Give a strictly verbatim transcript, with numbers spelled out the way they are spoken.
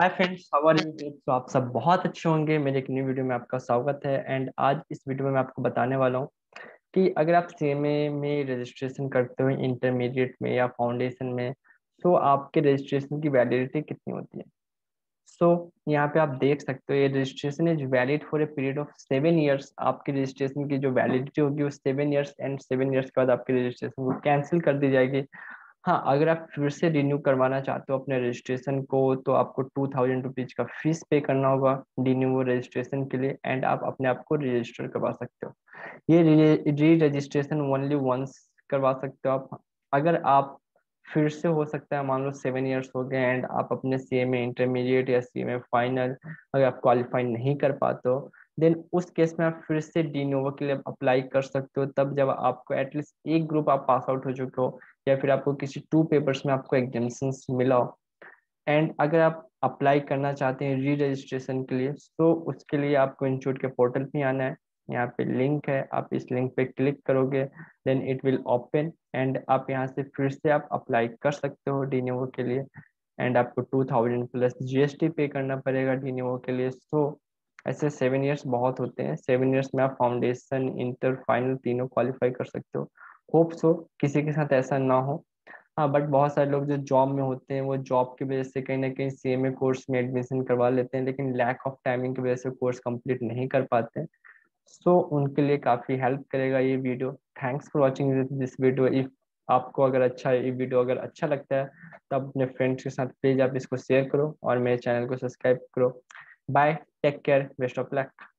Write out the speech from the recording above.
Hi friends, how are you? तो आप सब बहुत अच्छे होंगे। मेरे एक न्यू वीडियो में आपका स्वागत है। एंड आज इस वीडियो में आपको बताने वाला हूँ कि अगर आप सीएमए में रजिस्ट्रेशन करते हो इंटरमीडिएट में या फाउंडेशन में, तो आपके रजिस्ट्रेशन की वैलिडिटी कितनी होती है। सो so, यहाँ पे आप देख सकते हो ये registration is valid for a period of seven years. आपके रजिस्ट्रेशन की जो वैलिडिटी होगी वो seven years and seven years के बाद आपकी रजिस्ट्रेशन को कैंसिल कर दी जाएगी। हाँ, अगर आप फिर से रिन्यू करवाना चाहते हो अपने रजिस्ट्रेशन को, तो आपको टू थाउजेंड रुपीज का फीस पे करना होगा रिन्यू रजिस्ट्रेशन के लिए, एंड आप अपने आप को रजिस्टर करवा सकते हो। ये री रजिस्ट्रेशन ओनली वंस करवा सकते हो आप। अगर आप फिर से, हो सकता है मान लो सेवन ईयर्स हो गए एंड आप अपने सी एम ए इंटरमीडिएट या सी एम ए फाइनल अगर आप क्वालिफाई नहीं कर पाते हो, देन उस केस में आप फिर से डी नोवो के लिए अप्लाई कर सकते हो। तब जब आपको एटलीस्ट एक ग्रुप आप पास आउट हो चुके हो या फिर आपको किसी टू पेपर्स में आपको एग्जाम्स मिला हो, एंड अगर आप अप्लाई करना चाहते हैं री रजिस्ट्रेशन के लिए, तो उसके लिए आपको इंस्टीट्यूट के पोर्टल पे आना है। यहाँ पे लिंक है, आप इस लिंक पे क्लिक करोगे then it will open and आप यहाँ से फिर से आप अप्लाई कर सकते हो डी नोवो के लिए। एंड आपको two thousand plus G S T pay करना पड़ेगा डी नोवो के लिए। सो ऐसे सेवन ईयर्स बहुत होते हैं। सेवन ईयर्स में आप फाउंडेशन, इंटर, फाइनल तीनों क्वालिफाई कर सकते हो। होप सो किसी के साथ ऐसा ना हो। हाँ, बट बहुत सारे लोग जो जॉब में होते हैं वो जॉब की वजह से कहीं ना कहीं सीएमए कोर्स में एडमिशन करवा लेते हैं, लेकिन लैक ऑफ टाइमिंग की वजह से कोर्स कंप्लीट नहीं कर पाते हैं। सो उनके लिए काफ़ी हेल्प करेगा ये video. Thanks for watching this video. If आपको अगर अच्छा ये वीडियो अगर अच्छा लगता है तो अपने फ्रेंड्स के साथ प्लीज़ आप इसको शेयर करो और मेरे चैनल को सब्सक्राइब करो। Bye, take care, best of luck.